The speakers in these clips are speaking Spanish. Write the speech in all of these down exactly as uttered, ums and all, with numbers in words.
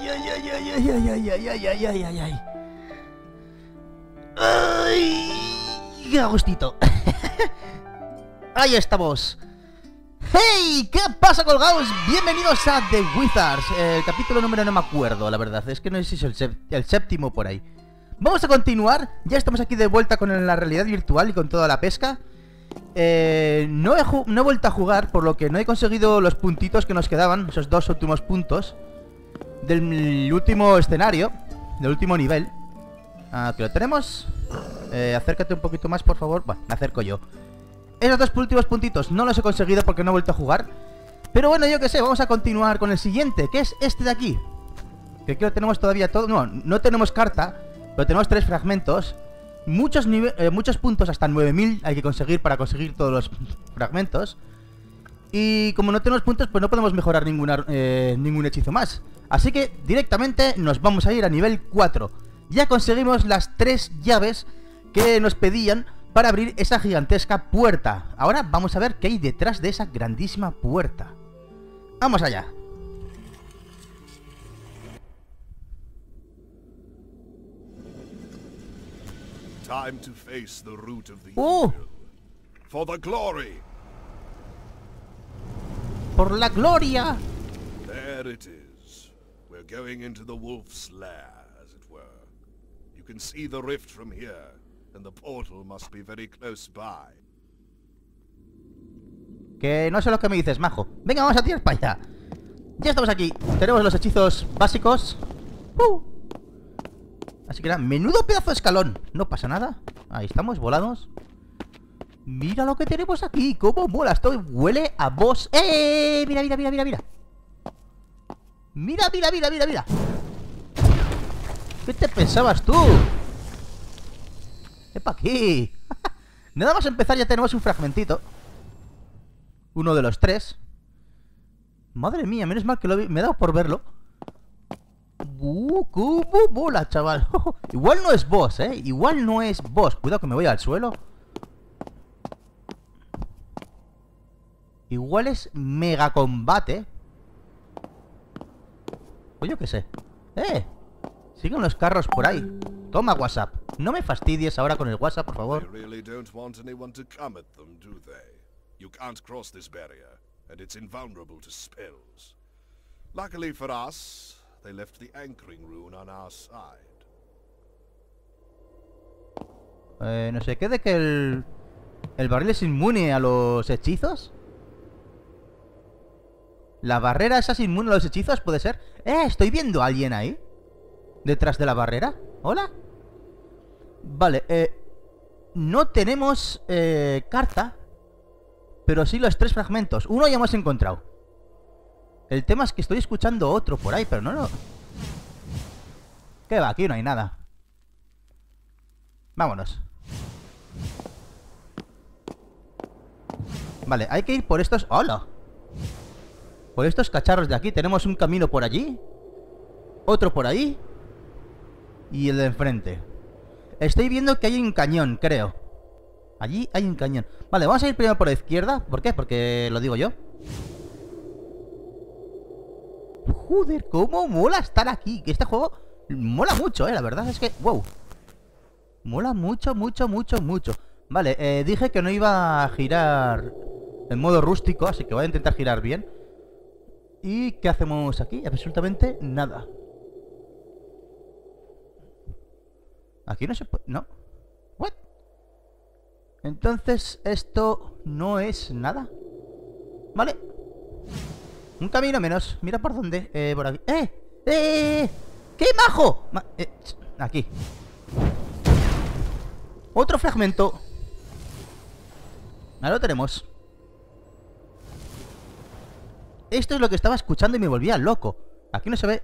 ay, ay, ay, ay, ay, ay, ay, ay, ay, ay, ay, ay. ¡Ay! ¡Qué agustito! ¡Ahí estamos! ¡Hey! ¿Qué pasa, colgados? Bienvenidos a The Wizards. El capítulo número no me acuerdo, la verdad. Es que no sé si es el, sé el séptimo por ahí. Vamos a continuar. Ya estamos aquí de vuelta con la realidad virtual y con toda la pesca. Eh, no, he no he vuelto a jugar, por lo que no he conseguido los puntitos que nos quedaban. Esos dos últimos puntos del último escenario, del último nivel. Aquí lo tenemos. eh, Acércate un poquito más, por favor. Bueno, me acerco yo. Esos dos últimos puntitos no los he conseguido porque no he vuelto a jugar. Pero bueno, yo qué sé, vamos a continuar con el siguiente, que es este de aquí. Que creo que tenemos todavía todo. No, no tenemos carta, pero tenemos tres fragmentos. Muchos, nive... eh, muchos puntos, hasta nueve mil hay que conseguir para conseguir todos los fragmentos. Y como no tenemos puntos, pues no podemos mejorar ninguna, eh, ningún hechizo más. Así que directamente nos vamos a ir a nivel cuatro. Ya conseguimos las tres llaves que nos pedían para abrir esa gigantesca puerta. Ahora vamos a ver qué hay detrás de esa grandísima puerta. ¡Vamos allá! ¡Oh! ¡Por la gloria! There it is. We're going into the wolf's lair, as it were. You can see the rift from here, and the portal must be very close by. Que no sé lo que me dices, majo. Venga, vamos a tirar para allá. Ya estamos aquí. Tenemos los hechizos básicos. Uh. Así que nada, menudo pedazo de escalón. No pasa nada. Ahí estamos, volados. Mira lo que tenemos aquí. Cómo mola. Esto huele a boss. ¡Eh! Mira, mira, mira, mira, mira. Mira, mira, mira, mira, mira. ¿Qué te pensabas tú? ¡Epa aquí! Nada más empezar ya tenemos un fragmentito. Uno de los tres. Madre mía, menos mal que lo vi. Me he dado por verlo. ¡Uh, cómo bola, chaval! Igual no es boss, eh. Igual no es boss. Cuidado que me voy al suelo. Igual es mega combate. O yo qué sé. ¡Eh! Siguen los carros por ahí. Toma WhatsApp. No me fastidies ahora con el WhatsApp, por favor. Eh, no sé qué de que el el barril es inmune a los hechizos. La barrera esa es inmune a los hechizos, puede ser. Eh, estoy viendo a alguien ahí. Detrás de la barrera. Hola. Vale, eh, no tenemos eh, carta, pero sí los tres fragmentos. Uno ya hemos encontrado. El tema es que estoy escuchando otro por ahí, pero no lo... No. ¿Qué va? Aquí no hay nada. Vámonos. Vale, hay que ir por estos... ¡Hola! Por estos cacharros de aquí. Tenemos un camino por allí, otro por ahí y el de enfrente. Estoy viendo que hay un cañón, creo. Allí hay un cañón. Vale, vamos a ir primero por la izquierda. ¿Por qué? Porque lo digo yo. Joder, cómo mola estar aquí. Que este juego mola mucho, eh. La verdad es que, wow, mola mucho, mucho, mucho, mucho. Vale, eh, dije que no iba a girar en modo rústico, así que voy a intentar girar bien. ¿Y qué hacemos aquí? Absolutamente nada. Aquí no se puede... No. ¿What? Entonces esto no es nada. Vale. Un camino menos. Mira por dónde. Eh, por aquí. ¡Eh! ¡Eh! ¡Qué majo! Ma eh, aquí. Otro fragmento. Ahora lo tenemos. Esto es lo que estaba escuchando y me volvía loco. Aquí no se ve.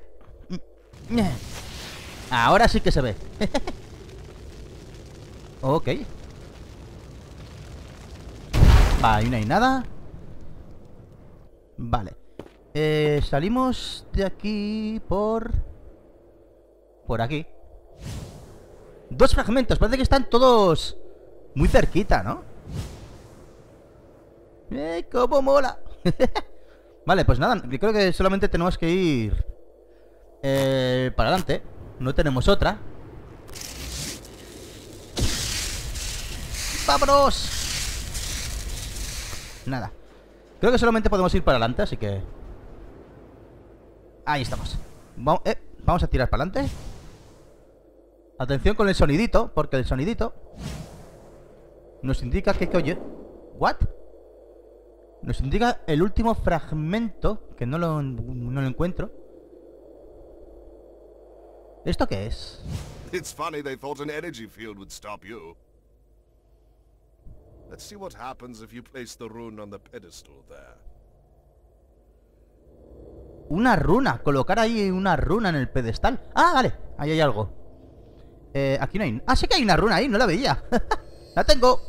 Ahora sí que se ve. Ok. Va, ahí no hay nada. Vale, eh, salimos de aquí por... Por aquí. Dos fragmentos, parece que están todos muy cerquita, ¿no? ¡Eh, cómo mola! Vale, pues nada, yo creo que solamente tenemos que ir eh, para adelante. No tenemos otra. ¡Vámonos! Nada. Creo que solamente podemos ir para adelante, así que... Ahí estamos. Vamos, eh, vamos a tirar para adelante. Atención con el sonidito, porque el sonidito nos indica que, que oye... ¿What? Nos indica el último fragmento, que no lo, no lo encuentro. ¿Esto qué es? It's funny they thought an energy field would stop you. Let's see what happens if you place the rune on the pedestal there. Una runa, colocar ahí una runa en el pedestal. Ah, vale, ahí hay algo. Eh, aquí no hay... Ah, sí que hay una runa ahí, no la veía. La tengo.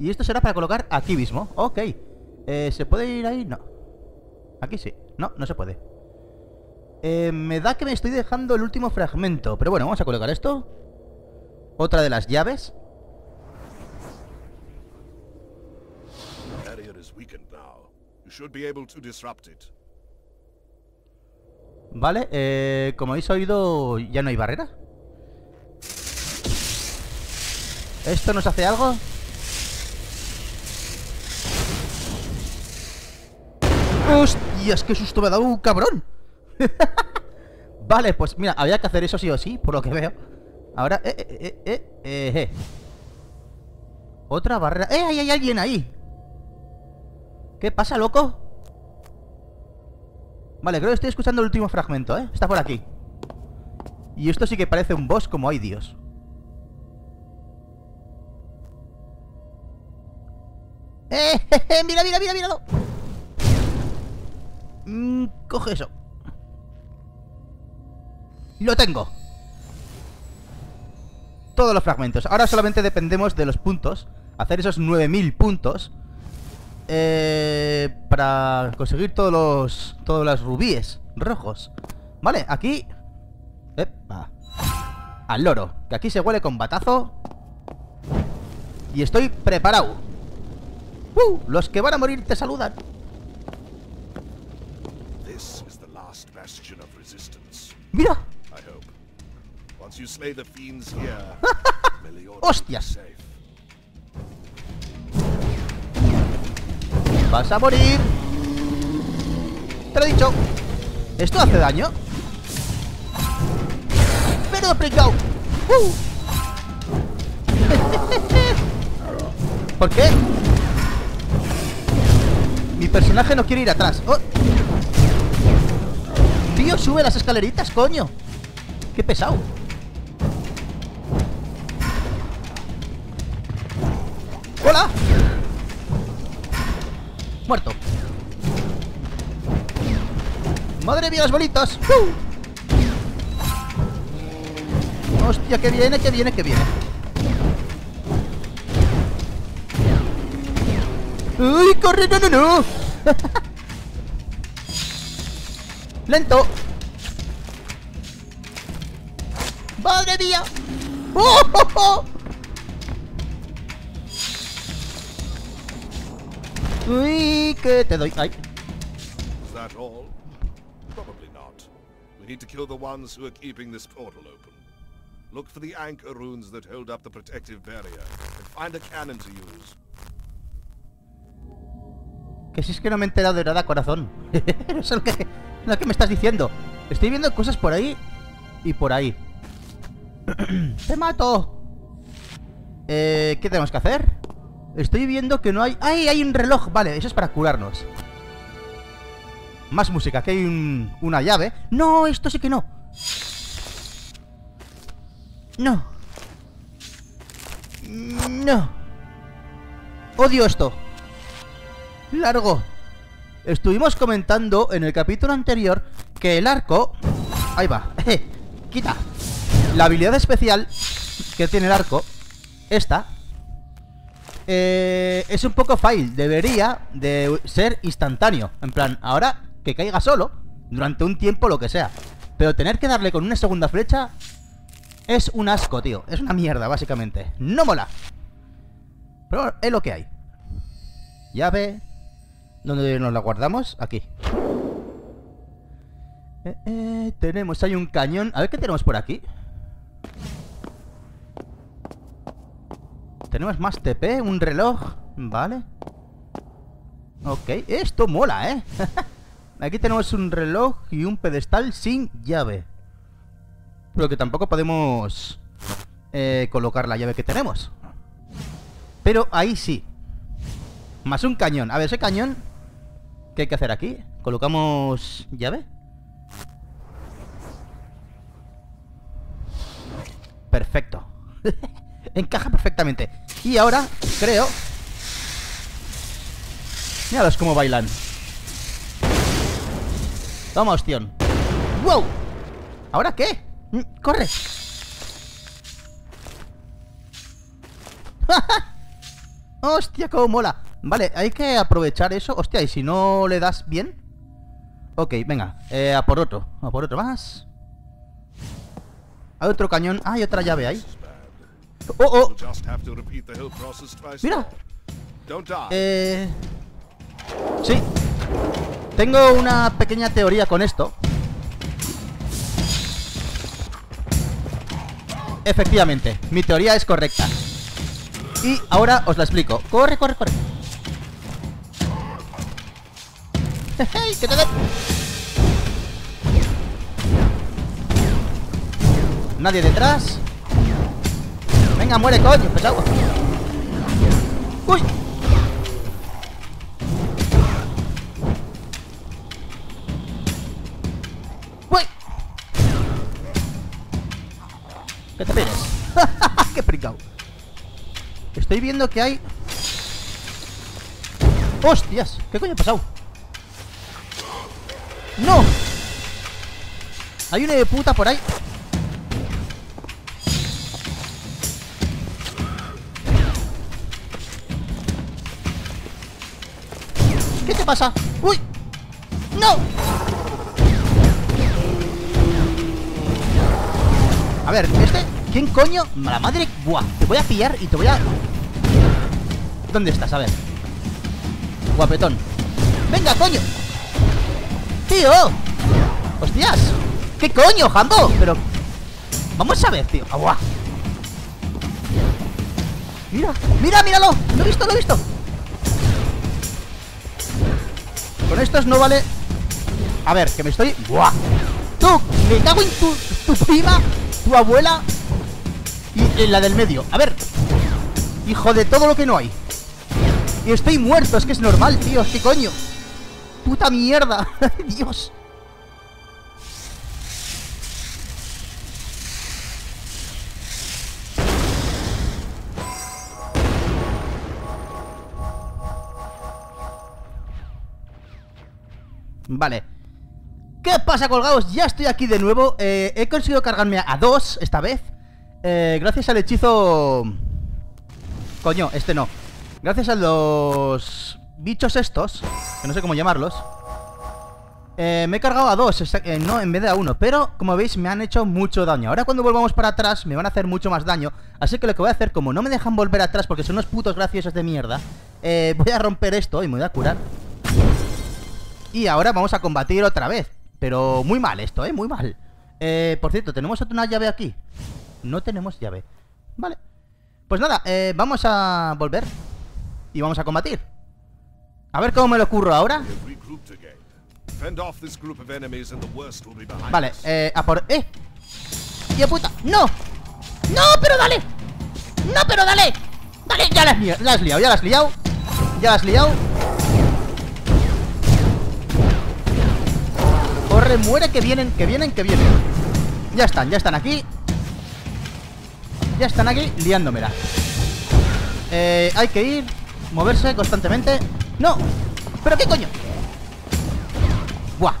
Y esto será para colocar aquí mismo. Ok. eh, ¿Se puede ir ahí? No. Aquí sí. No, no se puede. eh, Me da que me estoy dejando el último fragmento. Pero bueno, vamos a colocar esto. Otra de las llaves. Vale, eh, como habéis oído, ya no hay barrera. ¿Esto nos hace algo? ¡Hostias! ¡Qué susto me ha dado un cabrón! Vale, pues mira, había que hacer eso sí o sí, por lo que veo. Ahora, eh, eh, eh, eh, eh. Otra barrera. ¡Eh! ¡Ahí hay alguien ahí! ¿Qué pasa, loco? Vale, creo que estoy escuchando el último fragmento, ¿eh? Está por aquí. Y esto sí que parece un boss como hay Dios. ¡Eh! eh, eh ¡Mira, mira, mira, míralo! Mm, coge eso. ¡Lo tengo! Todos los fragmentos. Ahora solamente dependemos de los puntos. Hacer esos nueve mil puntos. Eh, para conseguir todos los... Todos los rubíes rojos. Vale, aquí... Epa. Al loro, que aquí se huele con batazo. Y estoy preparado. uh, Los que van a morir te saludan. Mira. Hostias. Vas a morir. Te lo he dicho. ¿Esto hace daño? Pero pringao. Uh. ¿Por qué? Mi personaje no quiere ir atrás. Oh. Tío, sube las escaleritas, coño. Qué pesado. ¡Hola! Muerto. Madre mía, las bolitas. ¡Uh! Hostia, que viene, que viene, que viene. Uy, corre, no, no, no. Lento. Madre mía. ¡Oh, oh, oh! Uy, que te doy. Ay. Que si es que no me he enterado de nada, corazón. No sé lo que, lo que me estás diciendo. Estoy viendo cosas por ahí y por ahí. ¡Te mato! Eh, ¿qué tenemos que hacer? Estoy viendo que no hay... ¡Ay! Hay un reloj. Vale, eso es para curarnos. Más música. Aquí hay un... una llave. No, esto sí que no. No. No. Odio esto. Largo. Estuvimos comentando en el capítulo anterior que el arco... Ahí va. Eh, quita. La habilidad especial que tiene el arco. Esta... Eh, es un poco fail. Debería de ser instantáneo. En plan, ahora que caiga solo. Durante un tiempo, lo que sea. Pero tener que darle con una segunda flecha es un asco, tío. Es una mierda, básicamente. No mola. Pero es lo que hay. Llave. ¿Dónde nos la guardamos? Aquí. Eh, eh, tenemos ahí un cañón. A ver qué tenemos por aquí. Tenemos más T P, un reloj. Vale. Ok, esto mola, ¿eh? Aquí tenemos un reloj y un pedestal sin llave. Pero que tampoco podemos eh, colocar la llave que tenemos. Pero ahí sí. Más un cañón. A ver, ese cañón, ¿qué hay que hacer aquí? ¿Colocamos llave? Perfecto. Encaja perfectamente. Y ahora, creo... Míralos cómo bailan. Toma, ostión. ¡Wow! ¿Ahora qué? ¡Corre! ¡Hostia, cómo mola! Vale, hay que aprovechar eso. Hostia, y si no le das bien. Ok, venga, eh, a por otro. A por otro más. Hay otro cañón. Ah, hay otra llave ahí. ¡Oh, oh! ¡Mira! Eh... Sí. Tengo una pequeña teoría con esto. Efectivamente, mi teoría es correcta. Y ahora os la explico. Corre, corre, corre. ¡Hey, que te den! Nadie detrás. Venga, muere, coño, pesado. ¡Uy! ¡Uy! ¿Qué te pides? ¡Qué fricao! Estoy viendo que hay... ¡Hostias! ¿Qué coño ha pasado? ¡No! Hay una de puta por ahí. ¿Qué te pasa? ¡Uy! ¡No! A ver, este... ¿Quién coño? La madre... Buah, te voy a pillar y te voy a... ¿Dónde estás? A ver. Guapetón. ¡Venga, coño! ¡Tío! ¡Hostias! ¿Qué coño, Jambo? Pero... Vamos a ver, tío. ¡Agua! ¡Mira! ¡Mira, míralo! ¡Lo he visto, lo he visto! Con estos no vale... A ver, que me estoy... ¡Buah! ¡Tú! ¡Me cago en tu... tu prima! ¡Tu abuela! Y la del medio. A ver. Hijo de todo lo que no hay. Y estoy muerto. Es que es normal, tío. ¿Qué coño? Puta mierda. Dios. Vale. ¿Qué pasa, colgados? Ya estoy aquí de nuevo. eh, He conseguido cargarme a dos esta vez. Eh, gracias al hechizo... Coño, este no. Gracias a los... bichos estos, que no sé cómo llamarlos. eh, Me he cargado a dos, eh, no, en vez de a uno. Pero, como veis, me han hecho mucho daño. Ahora cuando volvamos para atrás, me van a hacer mucho más daño. Así que lo que voy a hacer, como no me dejan volver atrás porque son unos putos graciosos de mierda, eh, voy a romper esto y me voy a curar. Y ahora vamos a combatir otra vez. Pero muy mal esto, eh, muy mal. eh, Por cierto, tenemos otra llave aquí. No tenemos llave. Vale. Pues nada, eh, vamos a volver. Y vamos a combatir. A ver cómo me lo curro ahora. Vale, eh, a por... ¡Eh! ¡Tío puta! ¡No! ¡No, pero dale! ¡No, pero dale! ¡Dale! Ya las li- la has liado, ya las has liado. Ya las has liado. Corre, muere, que vienen, que vienen, que vienen. Ya están, ya están aquí. Ya están aquí liándomela. Eh, hay que ir, moverse constantemente. ¡No! ¿Pero qué coño? ¡Buah!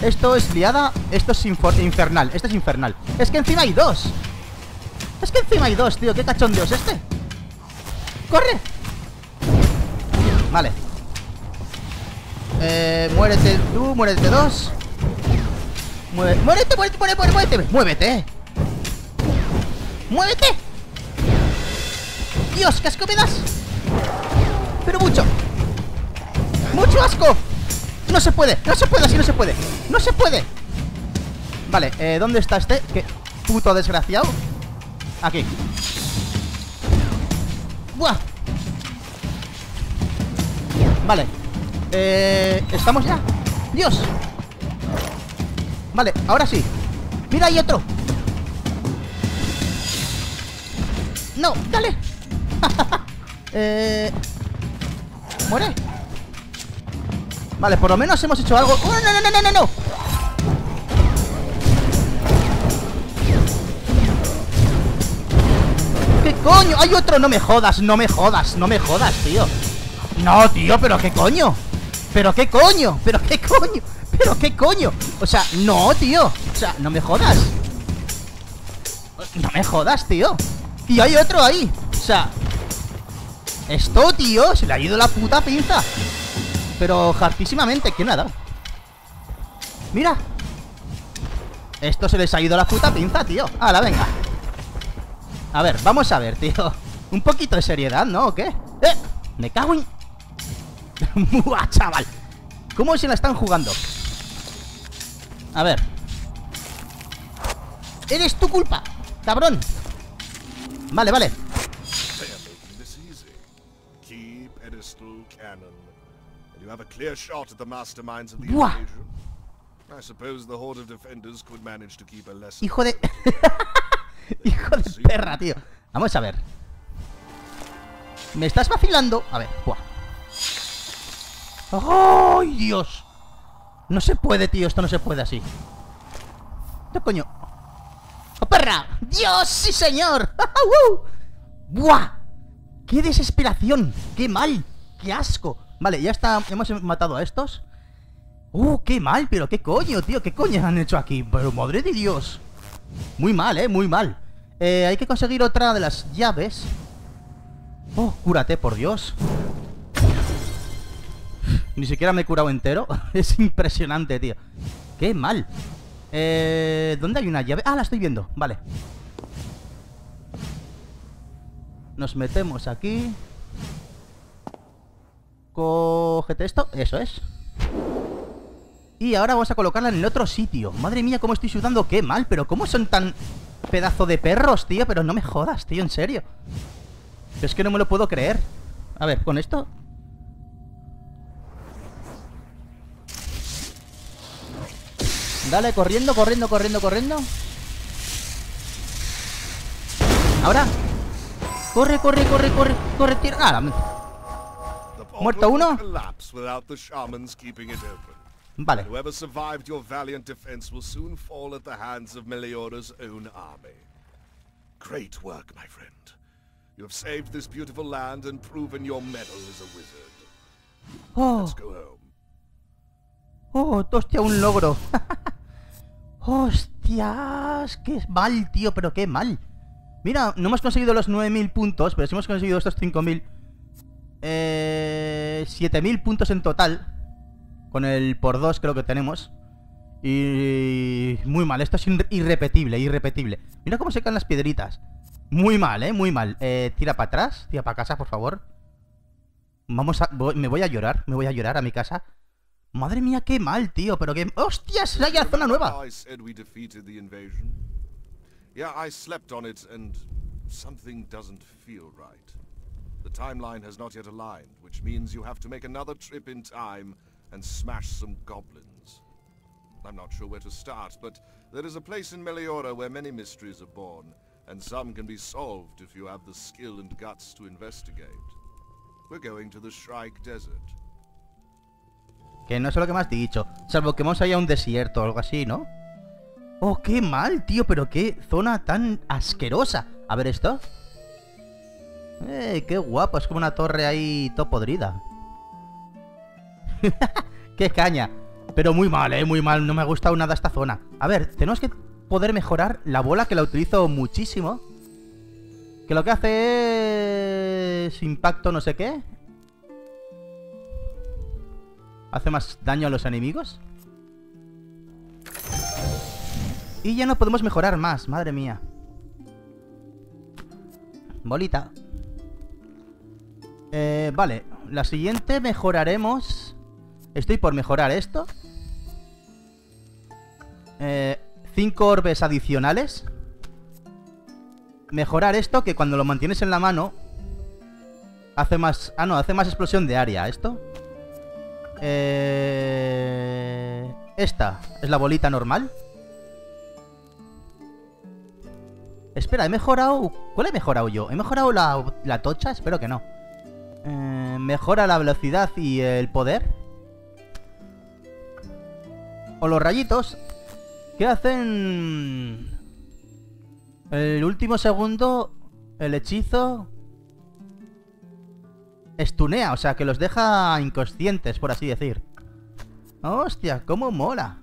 Esto es liada. Esto es infernal. Esto es infernal. Es que encima hay dos. Es que encima hay dos, tío. ¿Qué cachondeo es este? ¡Corre! Vale. Eh, muérete tú, muérete dos. Mueve... ¡Muérete, muérete, muérete, muérete! ¡Muévete! ¡Muévete! ¡Dios, qué asco me das! ¡Pero mucho! ¡Mucho asco! No se puede, no se puede, así no se puede. No se puede. Vale, eh, ¿dónde está este? Qué puto desgraciado. Aquí. Buah. Vale. Eh, ¿estamos ya? Dios. Vale, ahora sí. Mira, hay otro. No, dale. eh, Muere. Vale, por lo menos hemos hecho algo. ¡Oh, no, no, no, no, no, no! ¿Qué coño? Hay otro. No me jodas, no me jodas, no me jodas, tío. No, tío, pero qué coño. Pero qué coño, pero qué coño. Pero qué coño. O sea, no, tío. O sea, no me jodas. No me jodas, tío. Y hay otro ahí. O sea, esto, tío, se le ha ido la puta pinza. Pero hartísimamente, ¿quién le ha dado? Mira. Esto se les ha ido la puta pinza, tío. Hala, venga. A ver, vamos a ver, tío. Un poquito de seriedad, ¿no? ¿O qué? ¡Eh! Me cago en... ¡Buah, chaval! ¿Cómo se la están jugando? A ver. Eres tu culpa, cabrón. Vale, vale. Buah. Hijo de... Hijo de perra, tío. Vamos a ver. Me estás vacilando. A ver, buah. ¡Ay, ¡Oh, Dios! No se puede, tío, esto no se puede así. ¿Qué coño? ¡Oh, perra! ¡Dios, sí, señor! ¡Buah! ¡Qué desesperación! ¡Qué mal! ¡Qué asco! Vale, ya está, hemos matado a estos. ¡Uh, qué mal! Pero qué coño, tío, qué coño han hecho aquí. Pero madre de Dios. Muy mal, eh, muy mal. Eh, hay que conseguir otra de las llaves. Oh, cúrate, por Dios. Ni siquiera me he curado entero. Es impresionante, tío. Qué mal. Eh, ¿Dónde hay una llave? Ah, la estoy viendo. Vale. Nos metemos aquí. Cógete esto. Eso es. Y ahora vamos a colocarla en el otro sitio. Madre mía, cómo estoy sudando. Qué mal. Pero cómo son tan pedazo de perros, tío. Pero no me jodas, tío. En serio. Es que no me lo puedo creer. A ver, con esto... Dale, corriendo, corriendo, corriendo, corriendo. Ahora. Corre, corre, corre, corre, corre, tira. Ah, la... Muerto uno. Vale. Oh. Oh, hostia, un logro. Hostias, qué mal, tío, pero qué mal. Mira, no hemos conseguido los nueve mil puntos, pero sí hemos conseguido estos cinco mil. Eh, siete mil puntos en total. Con el por dos creo que tenemos. Y... muy mal, esto es irrepetible, irrepetible. Mira cómo se caen las piedritas. Muy mal, eh, muy mal. Eh, tira para atrás, tira para casa, por favor. Vamos a... Voy, me voy a llorar, me voy a llorar a mi casa. Madre mía, qué mal, tío, pero que... ¡Hostias! ¡Hay una zona nueva! We're going to the Shrike Desert. Que no sé lo que me has dicho. Salvo que vamos allá a un desierto o algo así, ¿no? Oh, qué mal, tío. Pero qué zona tan asquerosa. A ver esto. Eh, qué guapo. Es como una torre ahí todo podrida. Qué caña. Pero muy mal, eh. Muy mal. No me ha gustado nada esta zona. A ver, tenemos que poder mejorar la bola, que la utilizo muchísimo. Que lo que hace es... impacto no sé qué. Hace más daño a los enemigos. Y ya no podemos mejorar más. Madre mía. Bolita. Eh, vale. La siguiente mejoraremos Estoy por mejorar esto. Eh, cinco orbes adicionales. Mejorar esto, que cuando lo mantienes en la mano hace más... Ah, no, hace más explosión de área esto. Eh... Esta es la bolita normal. Espera, he mejorado... ¿Cuál he mejorado yo? ¿He mejorado la, la tocha? Espero que no. Eh, mejora la velocidad y el poder. O los rayitos. ¿Qué hacen? El último segundo, el hechizo... Estunea, o sea, que los deja inconscientes, por así decir. ¡Hostia, cómo mola!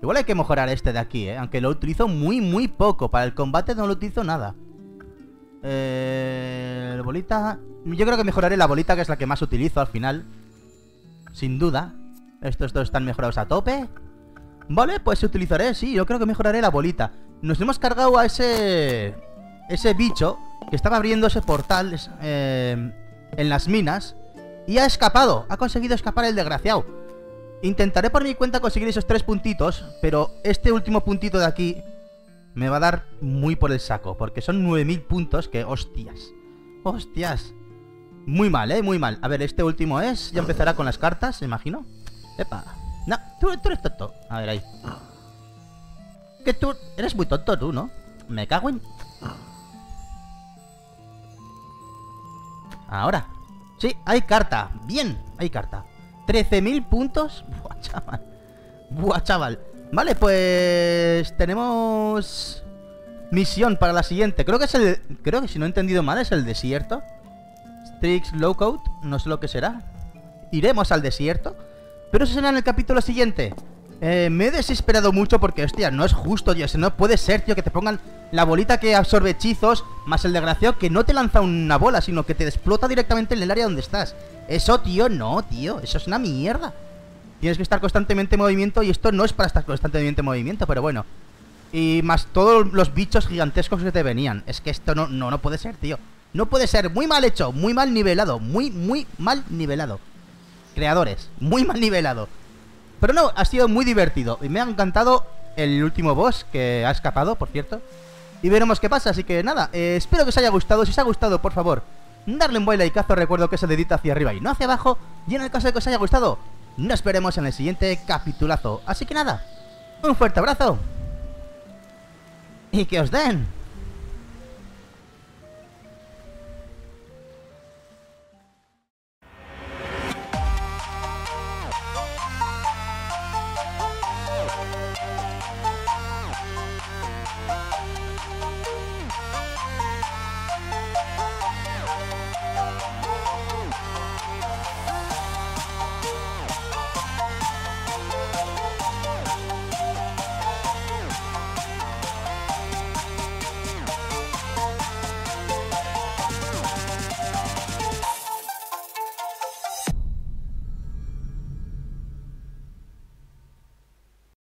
Igual hay que mejorar este de aquí, ¿eh? Aunque lo utilizo muy, muy poco. Para el combate no lo utilizo nada. Eh... La bolita... Yo creo que mejoraré la bolita, que es la que más utilizo al final. Sin duda. Estos dos están mejorados a tope. Vale, pues utilizaré, sí, yo creo que mejoraré la bolita. Nos hemos cargado a ese... Ese bicho que estaba abriendo ese portal eh, en las minas. Y ha escapado. Ha conseguido escapar el desgraciado. Intentaré por mi cuenta conseguir esos tres puntitos. Pero este último puntito de aquí me va a dar muy por el saco. Porque son nueve mil puntos que... ¡Hostias! ¡Hostias! Muy mal, ¿eh? Muy mal. A ver, este último es... Ya empezará con las cartas, imagino. ¡Epa! No, tú, tú eres tonto. A ver, ahí. Que tú... Eres muy tonto tú, ¿no? Me cago en... Ahora. Sí, hay carta. Bien, hay carta. trece mil puntos. Buah, chaval. Buah, chaval. Vale, pues... Tenemos... Misión para la siguiente. Creo que es el... Creo que si no he entendido mal es el desierto. Strix Lowcoat. No sé lo que será. Iremos al desierto. Pero eso será en el capítulo siguiente. Eh, me he desesperado mucho porque, hostia, no es justo, tío. No puede ser, tío, que te pongan la bolita que absorbe hechizos, más el desgraciado que no te lanza una bola, sino que te explota directamente en el área donde estás. Eso, tío, no, tío. Eso es una mierda. Tienes que estar constantemente en movimiento y esto no es para estar constantemente en movimiento, pero bueno. Y más todos los bichos gigantescos que te venían. Es que esto no, no, no puede ser, tío. No puede ser. Muy mal hecho, muy mal nivelado. Muy, muy mal nivelado. Creadores, muy mal nivelado. Pero no, ha sido muy divertido. Y me ha encantado el último boss, que ha escapado, por cierto. Y veremos qué pasa, así que nada, eh, espero que os haya gustado. Si os ha gustado, por favor, darle un buen likeazo. Recuerdo que se dedita hacia arriba y no hacia abajo. Y en el caso de que os haya gustado, nos veremos en el siguiente capitulazo. Así que nada, un fuerte abrazo. Y que os den